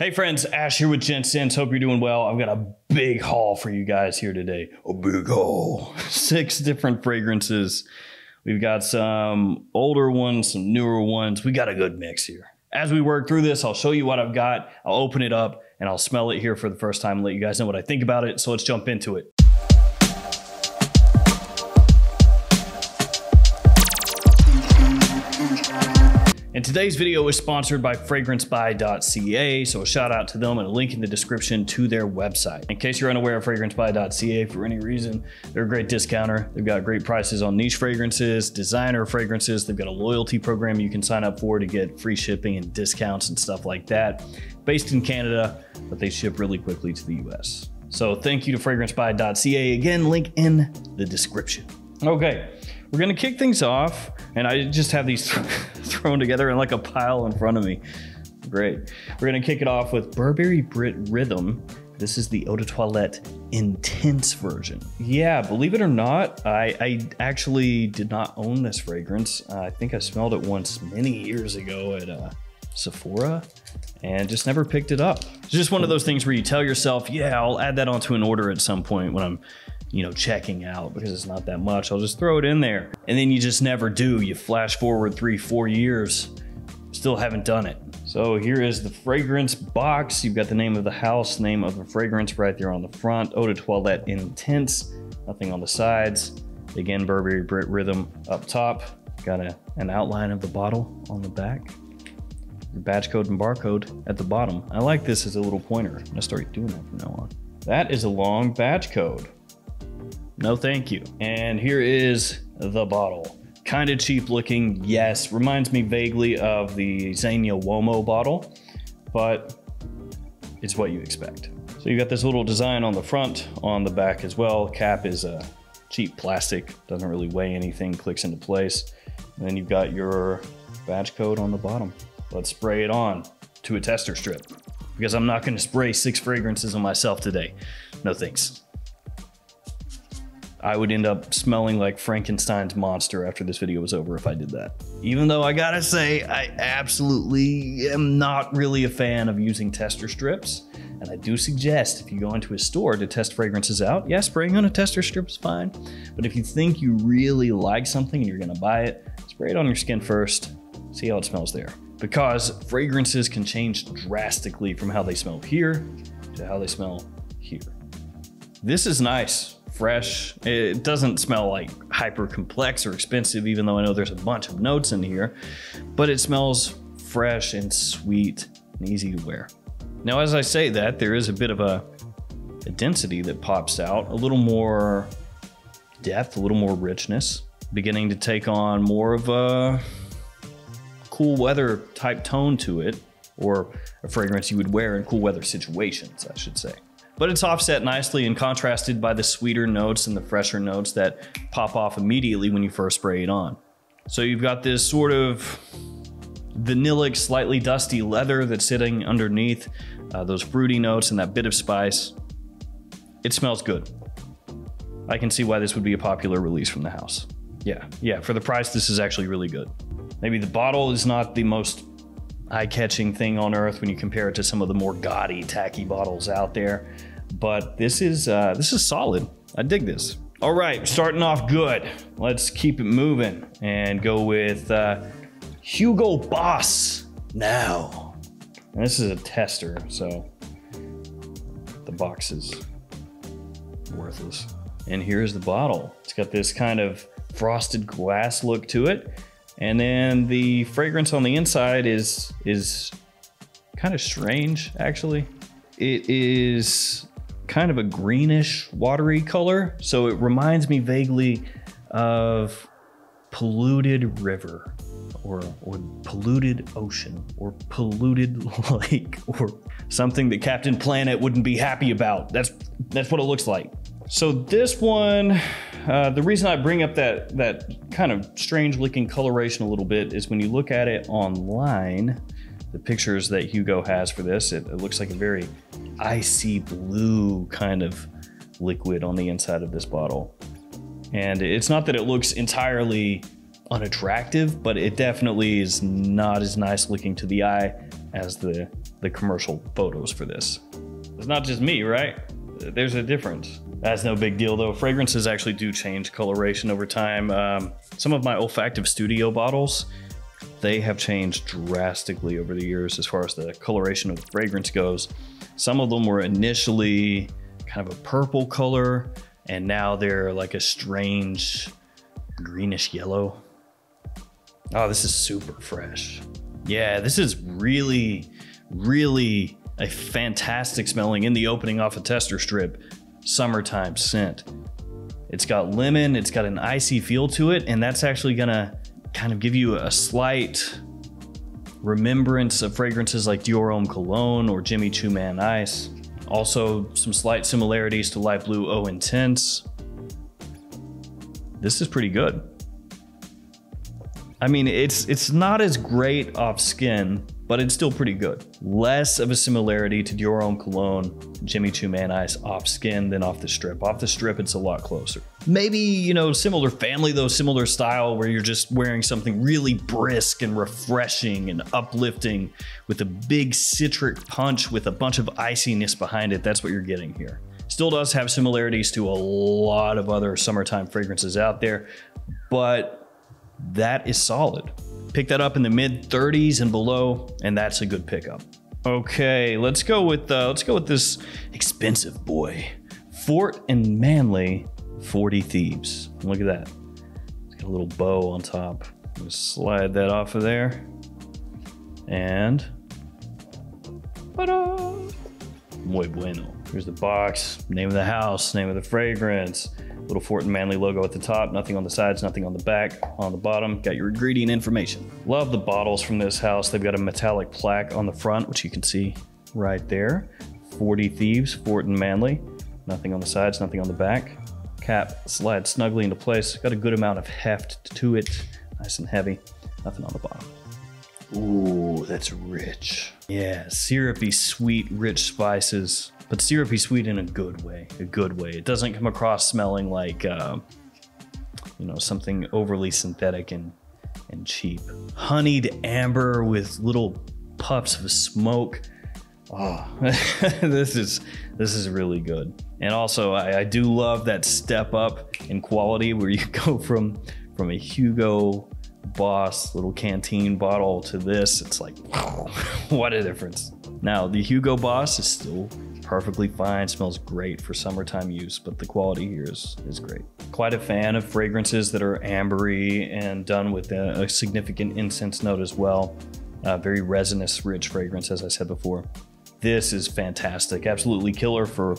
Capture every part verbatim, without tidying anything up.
Hey friends, Ash here with Gents Scents. Hope you're doing well. I've got a big haul for you guys here today. A big haul. Six different fragrances. We've got some older ones, some newer ones. We got a good mix here. As we work through this, I'll show you what I've got. I'll open it up and I'll smell it here for the first time and let you guys know what I think about it. So let's jump into it. And today's video is sponsored by fragrance buy dot c a, so a shout out to them and a link in the description to their website. In case you're unaware of fragrance buy dot c a for any reason, they're a great discounter. They've got great prices on niche fragrances, designer fragrances. They've got a loyalty program you can sign up for to get free shipping and discounts and stuff like that. Based in Canada, but they ship really quickly to the U S. So thank you to fragrance buy dot c a. Again, link in the description. Okay. We're gonna kick things off, and I just have these th thrown together in like a pile in front of me. Great. We're gonna kick it off with Burberry Brit Rhythm. This is the Eau de Toilette Intense version. Yeah, believe it or not, I, I actually did not own this fragrance. Uh, I think I smelled it once many years ago at uh, Sephora and just never picked it up. It's just one of those things where you tell yourself, yeah, I'll add that onto an order at some point when I'm you know, checking out because it's not that much. I'll just throw it in there. And then you just never do. You flash forward three, four years, still haven't done it. So here is the fragrance box. You've got the name of the house, name of the fragrance right there on the front. Eau de Toilette Intense, nothing on the sides. Again, Burberry Brit Rhythm up top. Got a, an outline of the bottle on the back. Your batch code and barcode at the bottom. I like this as a little pointer. I'm gonna start doing that from now on. That is a long batch code. No, thank you. And here is the bottle. Kind of cheap looking, yes. Reminds me vaguely of the Zegna Uomo bottle, but it's what you expect. So you got this little design on the front, on the back as well. Cap is a cheap plastic, doesn't really weigh anything, clicks into place. And then you've got your batch code on the bottom. Let's spray it on to a tester strip because I'm not gonna spray six fragrances on myself today. No thanks. I would end up smelling like Frankenstein's monster after this video was over if I did that. Even though I gotta say, I absolutely am not really a fan of using tester strips. And I do suggest if you go into a store to test fragrances out, yeah, spraying on a tester strip is fine. But if you think you really like something and you're gonna buy it, spray it on your skin first, see how it smells there. Because fragrances can change drastically from how they smell here to how they smell here. This is nice. Fresh. It doesn't smell like hyper complex or expensive, even though I know there's a bunch of notes in here, but it smells fresh and sweet and easy to wear. Now, as I say that, there is a bit of a, a density that pops out, a little more depth, a little more richness, beginning to take on more of a cool weather type tone to it, or a fragrance you would wear in cool weather situations, I should say. But it's offset nicely and contrasted by the sweeter notes and the fresher notes that pop off immediately when you first spray it on. So you've got this sort of vanillic, slightly dusty leather that's sitting underneath uh, those fruity notes and that bit of spice. It smells good. I can see why this would be a popular release from the house. Yeah, yeah, for the price, this is actually really good. Maybe the bottle is not the most eye-catching thing on earth when you compare it to some of the more gaudy, tacky bottles out there. But this is uh, this is solid. I dig this. All right, starting off good. Let's keep it moving and go with uh, Hugo Boss now. And this is a tester, so the box is worthless. And here's the bottle. It's got this kind of frosted glass look to it. And then the fragrance on the inside is is kind of strange, actually. It is kind of a greenish, watery color. So it reminds me vaguely of polluted river or, or polluted ocean or polluted lake or something that Captain Planet wouldn't be happy about. That's, that's what it looks like. So this one, uh, the reason I bring up that, that kind of strange looking coloration a little bit is when you look at it online, the pictures that Hugo has for this, it, it looks like a very icy blue kind of liquid on the inside of this bottle. And it's not that it looks entirely unattractive, but it definitely is not as nice looking to the eye as the the commercial photos for this. It's not just me, right? There's a difference. That's no big deal though. Fragrances actually do change coloration over time. Um, some of my Olfactive Studio bottles, they have changed drastically over the years as far as the coloration of the fragrance goes. Some of them were initially kind of a purple color, and now they're like a strange greenish yellow. Oh, this is super fresh. Yeah, this is really, really a fantastic smelling, in the opening off a tester strip, summertime scent. It's got lemon, it's got an icy feel to it, and that's actually gonna kind of give you a slight remembrance of fragrances like Dior Homme Cologne or Jimmy Choo Man Ice. Also, some slight similarities to Light Blue Eau Intense. This is pretty good. I mean, it's it's not as great off skin, but it's still pretty good. Less of a similarity to Dior Homme Cologne, Jimmy Choo Man Ice off skin than off the strip. Off the strip, it's a lot closer. Maybe, you know, similar family though, similar style, where you're just wearing something really brisk and refreshing and uplifting with a big citric punch with a bunch of iciness behind it. That's what you're getting here. Still does have similarities to a lot of other summertime fragrances out there, but that is solid. Pick that up in the mid thirties and below, and that's a good pickup. Okay, let's go with uh, let's go with this expensive boy, Fort and Manle Forty Thieves. Look at that. It's got a little bow on top. Just slide that off of there, and ta-da! Muy bueno. Here's the box, name of the house, name of the fragrance. Little Fort and Manle logo at the top, nothing on the sides, nothing on the back. On the bottom, got your ingredient information. Love the bottles from this house. They've got a metallic plaque on the front, which you can see right there. Forty Thieves, Fort and Manle. Nothing on the sides, nothing on the back. Cap slides snugly into place. Got a good amount of heft to it. Nice and heavy, nothing on the bottom. Ooh, that's rich. Yeah, syrupy, sweet, rich spices, but syrupy sweet in a good way, a good way. It doesn't come across smelling like, uh, you know, something overly synthetic and, and cheap. Honeyed amber with little puffs of smoke. Oh, this is, this is really good. And also I, I do love that step up in quality where you go from, from a Hugo Boss little canteen bottle to this. It's like, wow, what a difference. Now the Hugo Boss is still perfectly fine, smells great for summertime use, but the quality here is, is great. Quite a fan of fragrances that are ambery and done with a, a significant incense note as well. Uh, very resinous, rich fragrance, as I said before. This is fantastic, absolutely killer for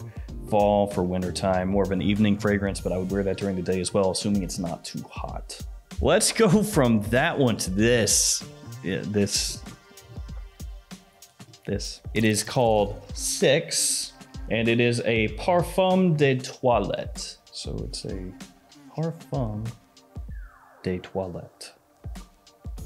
fall, for winter time, more of an evening fragrance, but I would wear that during the day as well, assuming it's not too hot. Let's go from that one to this, yeah, this, this. It is called Six, and it is a Parfum de Toilette. So it's a Parfum de Toilette.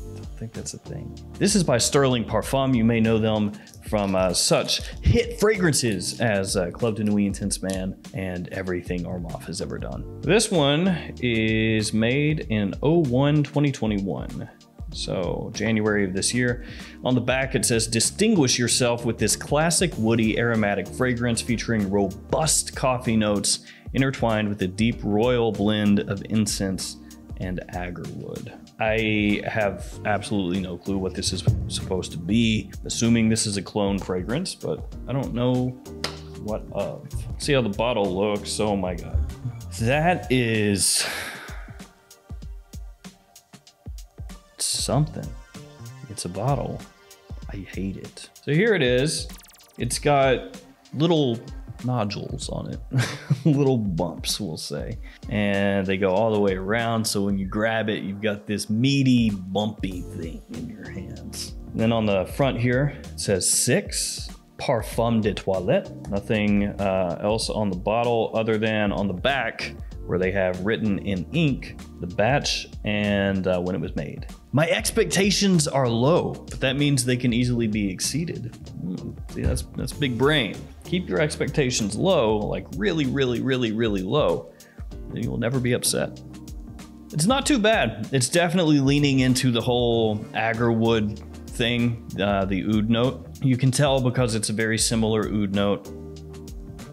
I don't think that's a thing. This is by Sterling Parfums. You may know them from uh, such hit fragrances as uh, Club de Nuit Intense Man and everything Armaf has ever done. This one is made in oh one twenty twenty-one, so January of this year. On the back it says, distinguish yourself with this classic woody aromatic fragrance featuring robust coffee notes intertwined with a deep royal blend of incense and agarwood. I have absolutely no clue what this is supposed to be, assuming this is a clone fragrance, but I don't know what of. See how the bottle looks, oh my God. That is something. It's a bottle, I hate it. So here it is, it's got little nodules on it, little bumps we'll say, and they go all the way around, so when you grab it you've got this meaty bumpy thing in your hands. And then on the front here it says Six Parfum de Toilette, nothing uh, else on the bottle other than on the back where they have written in ink the batch and uh, when it was made. My expectations are low, but that means they can easily be exceeded. Mm, see, that's, that's big brain. Keep your expectations low, like really, really, really, really low, then you'll never be upset. It's not too bad. It's definitely leaning into the whole agarwood thing, uh, the oud note. You can tell because it's a very similar oud note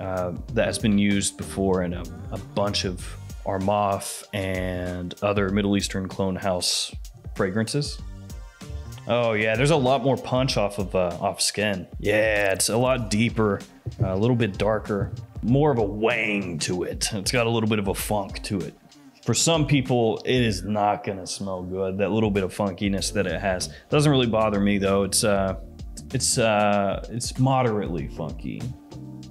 uh, that has been used before in a, a bunch of Armaf and other Middle Eastern clone house fragrances. Oh yeah, there's a lot more punch off of uh, off skin. Yeah, it's a lot deeper, a little bit darker, more of a wang to it. It's got a little bit of a funk to it. For some people, it is not gonna smell good. That little bit of funkiness that it has doesn't really bother me though. It's uh, it's uh, it's moderately funky,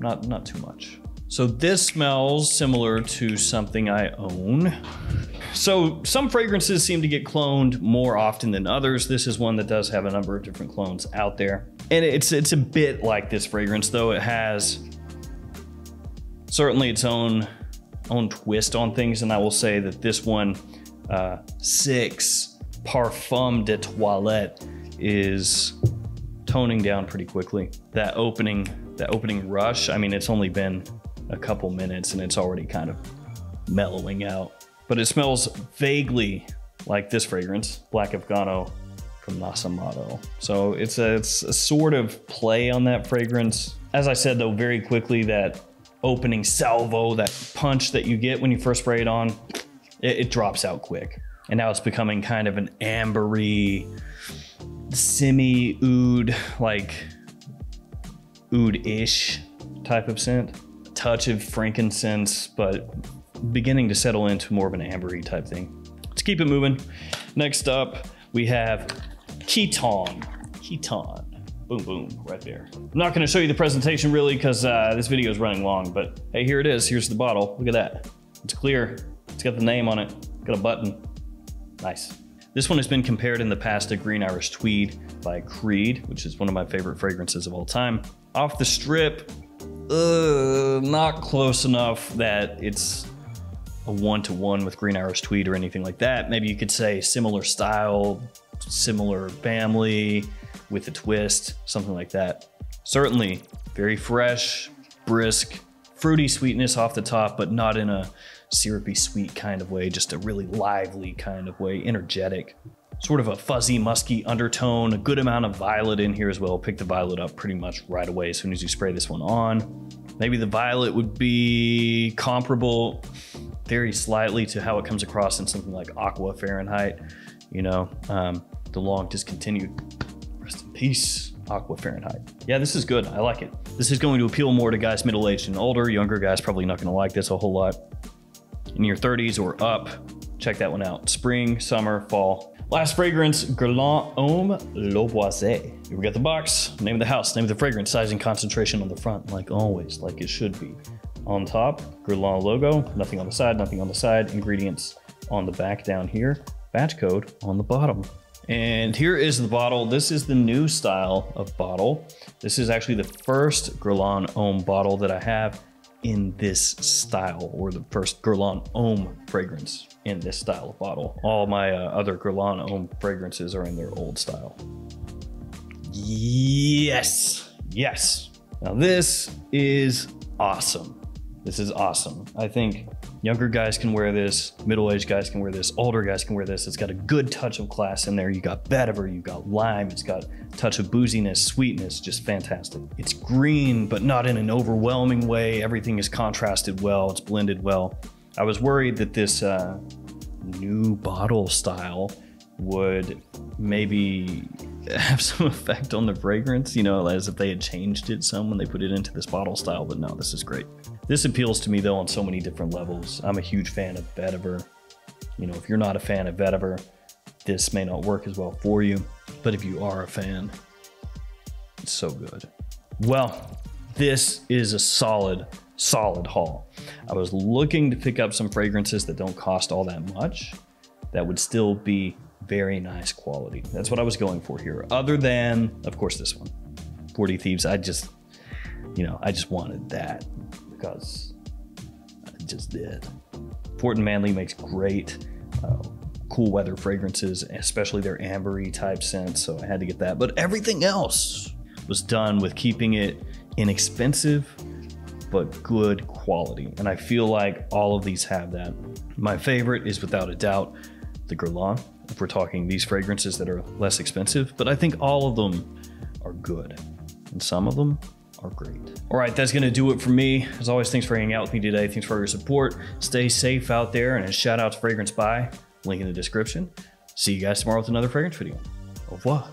not not too much. So this smells similar to something I own. So some fragrances seem to get cloned more often than others. This is one that does have a number of different clones out there. And it's, it's a bit like this fragrance, though. It has certainly its own, own twist on things. And I will say that this one, uh, six, Parfum de Toilette, is toning down pretty quickly. That opening, that opening rush, I mean, it's only been a couple minutes and it's already kind of mellowing out. But it smells vaguely like this fragrance, Black Afgano from Nasomatto. So it's a, it's a sort of play on that fragrance. As I said though, very quickly, that opening salvo, that punch that you get when you first spray it on, it, it drops out quick. And now it's becoming kind of an ambery, semi-oud, like oud-ish type of scent. A touch of frankincense, but beginning to settle into more of an ambery type thing. Let's keep it moving. Next up, we have Kiton. Kiton. Boom, boom, right there. I'm not gonna show you the presentation really because uh, this video is running long, but hey, here it is. Here's the bottle. Look at that. It's clear. It's got the name on it. Got a button. Nice. This one has been compared in the past to Green Irish Tweed by Creed, which is one of my favorite fragrances of all time. Off the strip, uh, not close enough that it's a one-to-one with Green Irish Tweed or anything like that. Maybe you could say similar style, similar family with a twist, something like that. Certainly very fresh, brisk, fruity sweetness off the top, but not in a syrupy sweet kind of way, just a really lively kind of way, energetic. Sort of a fuzzy, musky undertone, a good amount of violet in here as well. Pick the violet up pretty much right away as soon as you spray this one on. Maybe the violet would be comparable very slightly to how it comes across in something like Aqua Fahrenheit, you know, um, the long discontinued, rest in peace, Aqua Fahrenheit. Yeah, this is good, I like it. This is going to appeal more to guys middle-aged and older. Younger guys probably not gonna like this a whole lot. In your thirties or up, check that one out. Spring, summer, fall. Last fragrance, Guerlain Homme L'eau Boisee. Here we got the box, name of the house, name of the fragrance, size and concentration on the front, like always, like it should be. On top, Guerlain logo, nothing on the side, nothing on the side, ingredients on the back down here, batch code on the bottom. And here is the bottle. This is the new style of bottle. This is actually the first Guerlain Homme bottle that I have in this style, or the first Guerlain Homme fragrance in this style of bottle. All my uh, other Guerlain Homme fragrances are in their old style. Yes, yes. Now this is awesome. This is awesome. I think younger guys can wear this, middle-aged guys can wear this, older guys can wear this. It's got a good touch of class in there. You got vetiver, you got lime, it's got a touch of booziness, sweetness, just fantastic. It's green, but not in an overwhelming way. Everything is contrasted well, it's blended well. I was worried that this uh, new bottle style would maybe have some effect on the fragrance, you know, as if they had changed it some when they put it into this bottle style, but no, this is great. This appeals to me though on so many different levels. I'm a huge fan of vetiver. You know, if you're not a fan of vetiver, this may not work as well for you, but if you are a fan, it's so good. Well, this is a solid, solid haul. I was looking to pick up some fragrances that don't cost all that much, that would still be very nice quality. That's what I was going for here. Other than, of course, this one, Forty Thieves. I just, you know, I just wanted that because I just did. Fort and Manle makes great uh, cool weather fragrances, especially their ambery type scents. So I had to get that, but everything else was done with keeping it inexpensive, but good quality. And I feel like all of these have that. My favorite is without a doubt, the Guerlain if we're talking these fragrances that are less expensive, but I think all of them are good and some of them are great. All right, that's gonna do it for me. As always, thanks for hanging out with me today. Thanks for your support. Stay safe out there, and a shout out to Fragrance Buy, link in the description. See you guys tomorrow with another fragrance video. Au revoir.